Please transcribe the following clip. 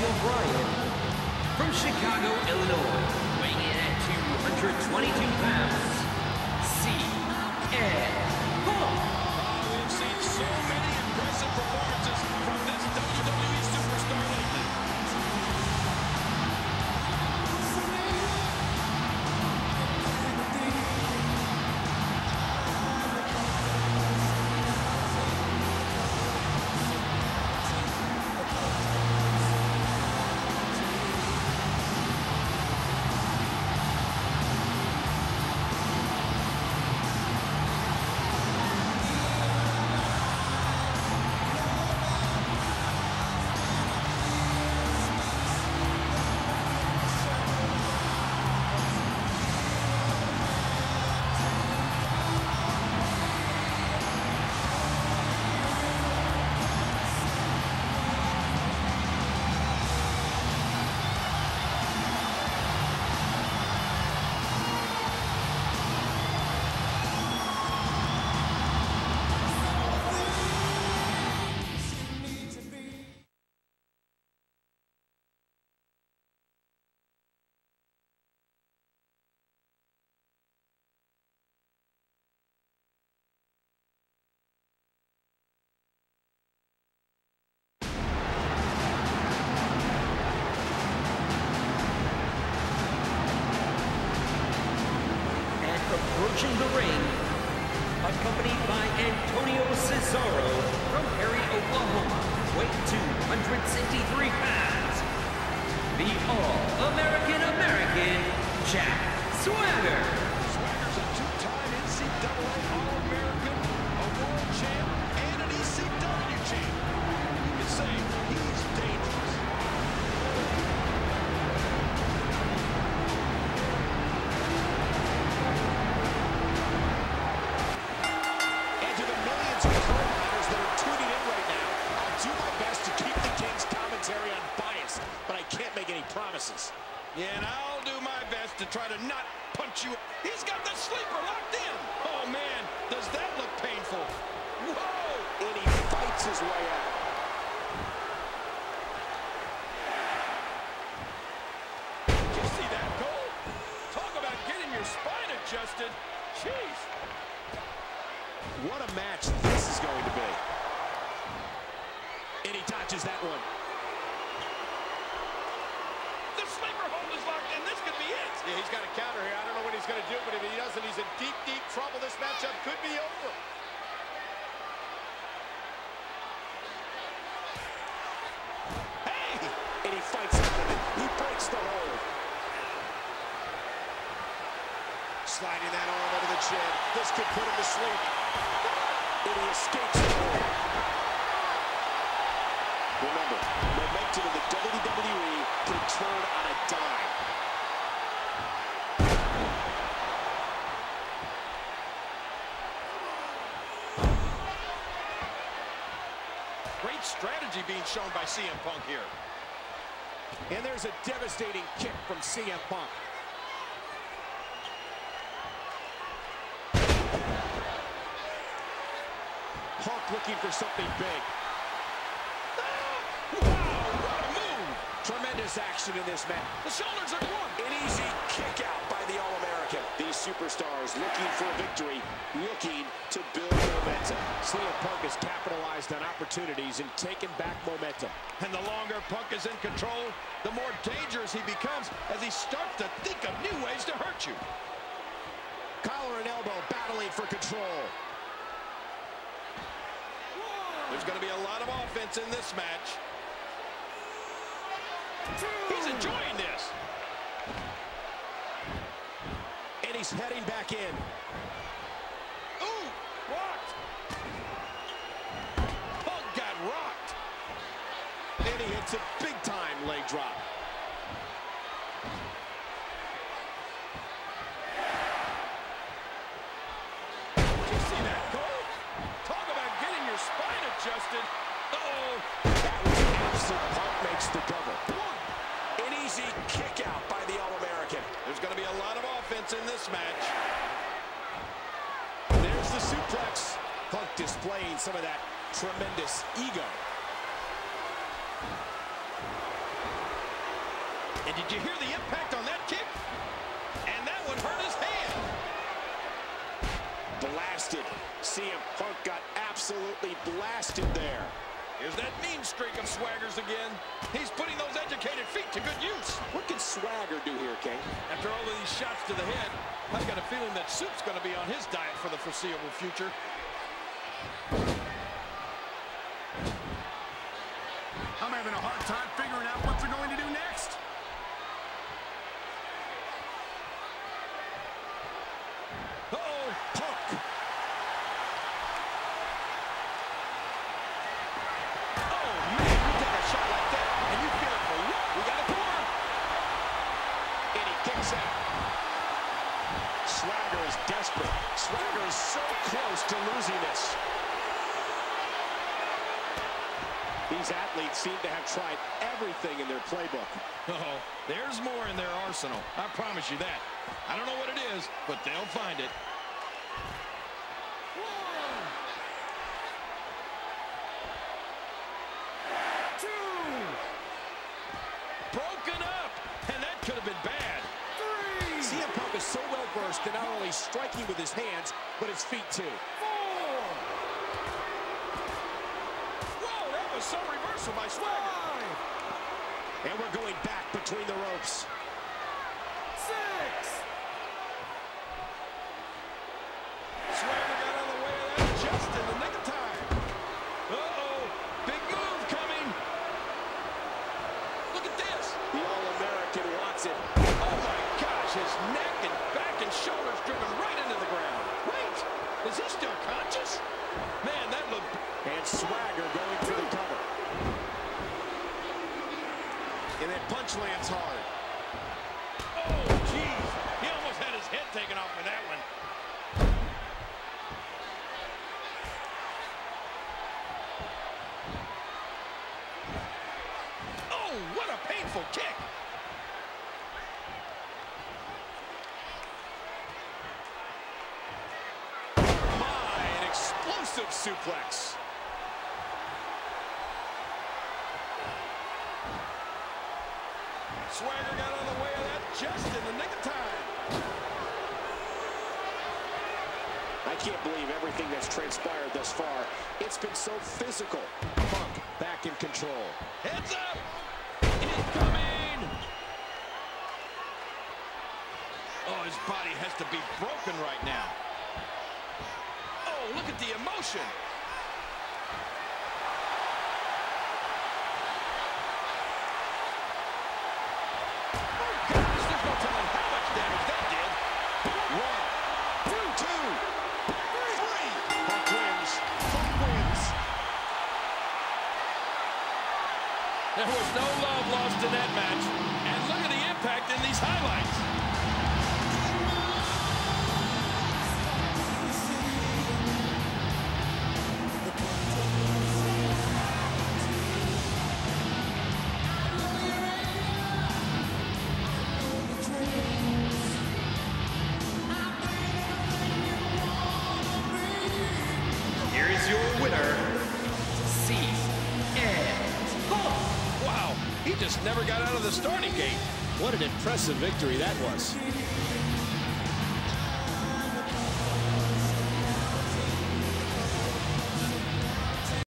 Daniel Bryan, from Chicago, Illinois, weighing in at 222 pounds, CM Punk. We've seen so many impressive performances from this WWE superstar lately. Approaching the ring, accompanied by Antonio Cesaro from Perry, Oklahoma, weight 263 pounds, the All-American American Jack Swagger. Swagger's a two-time NCAA All-American, a world champ, and an ECW champ. You can say he's dangerous. Yeah, and I'll do my best to try to not punch you. He's got the sleeper locked in. Oh, man, does that look painful. Whoa! And he fights his way out. Did you see that goal? Talk about getting your spine adjusted. Jeez. What a match this is going to be. And he touches that one. The sleeper hold is locked, and this could be it. Yeah, he's got a counter here. I don't know what he's going to do, but if he doesn't, he's in deep, deep trouble. This matchup could be over. Hey! And he fights out of it. He breaks the hold. Sliding that arm over the chin. This could put him to sleep. And he escapes the hold. Remember, momentum in the WWE can turn on a dime. Great strategy being shown by CM Punk here. And there's a devastating kick from CM Punk. Punk looking for something big. Tremendous action in this match. The shoulders are one. An easy kick out by the All-American. These superstars looking for a victory, looking to build momentum. CM Punk has capitalized on opportunities and taken back momentum. And the longer Punk is in control, the more dangerous he becomes as he starts to think of new ways to hurt you. Collar and elbow battling for control. Whoa. There's going to be a lot of offense in this match. He's enjoying this. And he's heading back in. Ooh, rocked. Punk got rocked. And he hits a big-time leg drop. Did you see that goal? Talk about getting your spine adjusted. Uh-oh. That was absent. Punk makes the double. Kick out by the All-American. There's going to be a lot of offense in this match. There's the suplex. Punk displaying some of that tremendous ego. And did you hear the impact on that kick? And that one hurt his hand. Blasted. CM Punk got absolutely blasted there. Here's that mean streak of Swagger's again. He's putting those educated feet to good use. What can Swagger do here, King? After all of these shots to the head, I've got a feeling that soup's going to be on his diet for the foreseeable future. I'm having a hard time figuring out what they're going to do next. Uh-oh, Punk. Oh, man, you take a shot like that, and you feel it for what? We got a corner. And he kicks out. Swagger is desperate. Swagger is so close to losing this. These athletes seem to have tried everything in their playbook. Uh-oh, there's more in their arsenal. I promise you that. I don't know what it is, but they'll find it. One. Two. Broken up, and that could have been bad. Three. CM Punk is so well-versed in not only striking with his hands, but his feet, too. Some reversal by Swagger. And we're going back between the ropes. Six. Swagger got out of the way of that just in the nick of time. Uh-oh. Big move coming. Look at this. The All-American wants it. Oh, my gosh. His neck and back and shoulders driven right into the ground. Wait. Is he still conscious? Man, that looked... And Swagger going for the cover. And that punch lands hard. Oh, geez. He almost had his head taken off with that one. Oh, what a painful kick. My, an explosive suplex. Swagger got out of the way of that just in the nick of time. I can't believe everything that's transpired thus far. It's been so physical. Punk back in control. Heads up! Incoming! Oh, his body has to be broken right now. Oh, look at the emotion. There was no love lost in that match. And look at the impact in these highlights. Here is your winner, CM Punk. Wow, he just never got out of the starting gate. What an impressive victory that was.